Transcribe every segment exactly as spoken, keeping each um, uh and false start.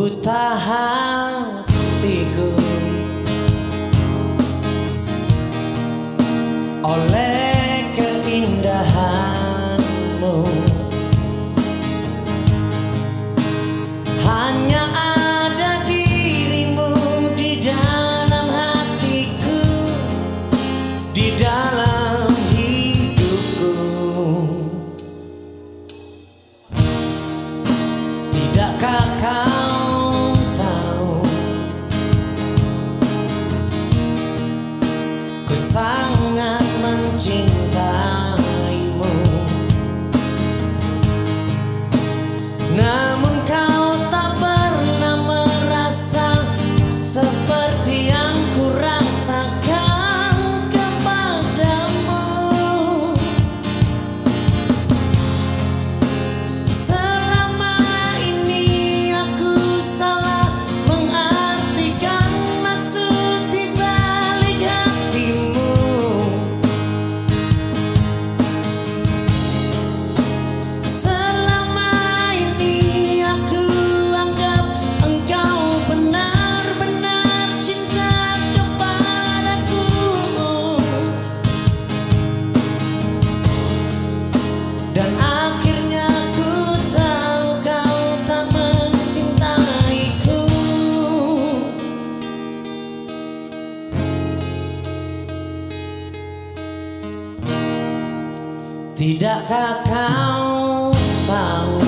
buta hatiku oleh keindahanmu, hanya ada dirimu di dalam hatiku, di dalam hidupku. Tidakkah kau tahu ku sangat mencintaimu, namun kau tak pernah merasa seperti yang ku rasakan kepadamu. Tidakkah kau tahu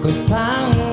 ku sangat